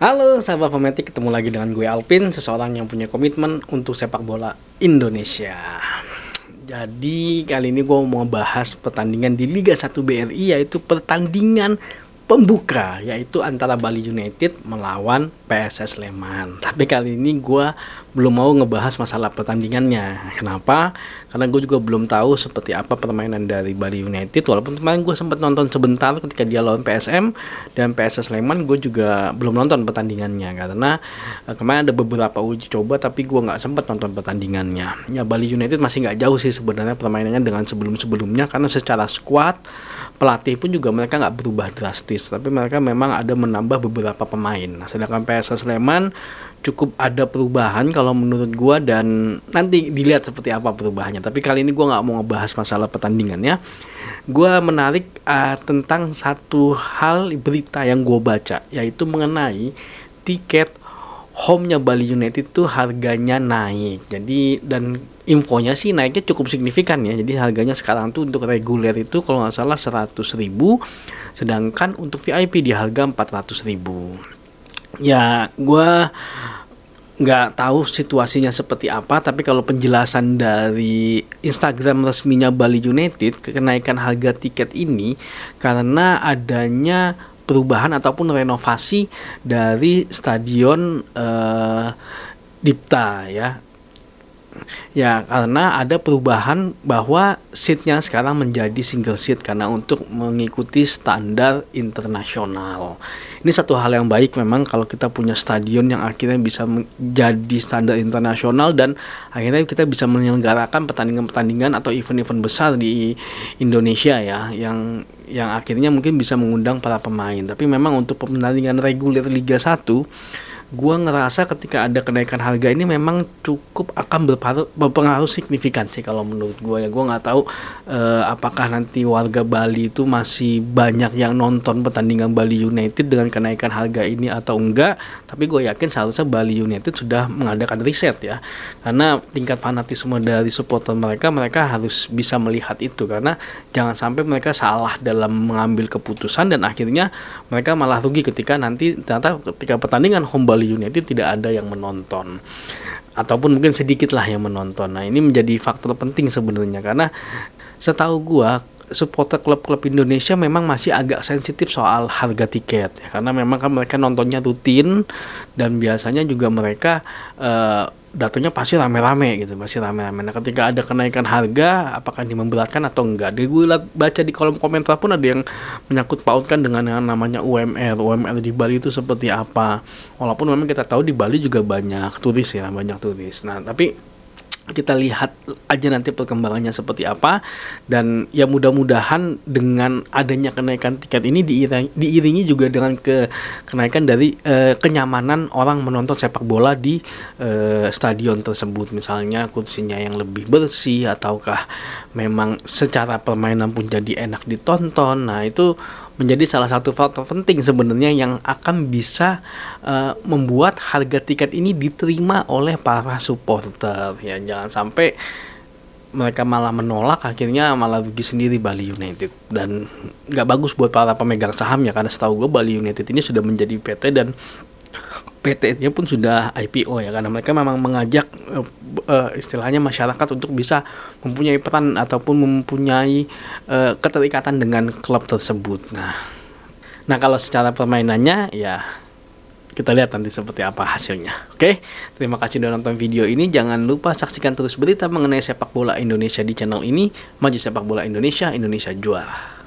Halo sahabat Fometic, ketemu lagi dengan gue Alpin, seseorang yang punya komitmen untuk sepak bola Indonesia. Jadi kali ini gue mau bahas pertandingan di Liga 1 BRI, yaitu pertandingan pembuka, yaitu antara Bali United melawan PSS Sleman. Tapi kali ini gue belum mau ngebahas masalah pertandingannya. Kenapa? Karena gue juga belum tahu seperti apa permainan dari Bali United. Walaupun kemarin gue sempat nonton sebentar ketika dia lawan PSM dan PSS Sleman, gue juga belum nonton pertandingannya karena kemarin ada beberapa uji coba, tapi gue nggak sempat nonton pertandingannya. Ya, Bali United masih nggak jauh sih sebenarnya permainannya dengan sebelum-sebelumnya, karena secara squad pelatih pun juga mereka nggak berubah drastis, tapi mereka memang ada menambah beberapa pemain. Nah, sedangkan PSS Sleman cukup ada perubahan kalau menurut gua, dan nanti dilihat seperti apa perubahannya. Tapi kali ini gua nggak mau ngebahas masalah pertandingannya. Gua menarik tentang satu hal, berita yang gua baca, yaitu mengenai tiket home-nya Bali United itu harganya naik. Jadi dan infonya sih naiknya cukup signifikan ya. Jadi harganya sekarang tuh untuk reguler itu kalau nggak salah 100.000, sedangkan untuk VIP di harga 400.000. Ya, gua nggak tahu situasinya seperti apa, tapi kalau penjelasan dari Instagram resminya Bali United, kenaikan harga tiket ini karena adanya perubahan ataupun renovasi dari stadion Dipta ya. Ya, karena ada perubahan bahwa seatnya sekarang menjadi single seat karena untuk mengikuti standar internasional. Ini satu hal yang baik memang kalau kita punya stadion yang akhirnya bisa menjadi standar internasional, dan akhirnya kita bisa menyelenggarakan pertandingan-pertandingan atau event-event besar di Indonesia ya, yang akhirnya mungkin bisa mengundang para pemain. Tapi memang untuk pertandingan reguler Liga 1, gue ngerasa ketika ada kenaikan harga ini memang cukup akan berpengaruh signifikan sih kalau menurut gue ya. Gue nggak tahu apakah nanti warga Bali itu masih banyak yang nonton pertandingan Bali United dengan kenaikan harga ini atau enggak. Tapi gue yakin seharusnya Bali United sudah mengadakan riset ya, karena tingkat fanatisme dari supporter mereka harus bisa melihat itu, karena jangan sampai mereka salah dalam mengambil keputusan dan akhirnya mereka malah rugi ketika nanti ternyata ketika pertandingan home Bali United tidak ada yang menonton ataupun mungkin sedikit lah yang menonton. Nah, ini menjadi faktor penting sebenarnya, karena setahu gua supporter klub-klub Indonesia memang masih agak sensitif soal harga tiket ya, karena memang kan mereka nontonnya rutin dan biasanya juga mereka datangnya pasti rame-rame gitu, pasti rame-rame. Nah, ketika ada kenaikan harga, apakah ini memberatkan atau enggak? Dari gue baca di kolom komentar pun ada yang menyangkut pautkan dengan yang namanya UMR. UMR di Bali itu seperti apa? Walaupun memang kita tahu di Bali juga banyak turis ya, banyak turis. Nah, tapi kita lihat aja nanti perkembangannya seperti apa, dan ya mudah-mudahan dengan adanya kenaikan tiket ini diiringi juga dengan kenaikan dari kenyamanan orang menonton sepak bola di stadion tersebut, misalnya kursinya yang lebih bersih ataukah memang secara permainan pun jadi enak ditonton. Nah, itu menjadi salah satu faktor penting sebenarnya yang akan bisa membuat harga tiket ini diterima oleh para supporter ya. Jangan sampai mereka malah menolak, akhirnya malah rugi sendiri Bali United, dan nggak bagus buat para pemegang sahamnya, karena setahu gue Bali United ini sudah menjadi PT dan PT-nya pun sudah IPO ya, karena mereka memang mengajak istilahnya masyarakat untuk bisa mempunyai peran ataupun mempunyai keterikatan dengan klub tersebut. Nah kalau secara permainannya ya kita lihat nanti seperti apa hasilnya. Oke, terima kasih sudah nonton video ini. Jangan lupa saksikan terus berita mengenai sepak bola Indonesia di channel ini. Maju sepak bola Indonesia, Indonesia juara.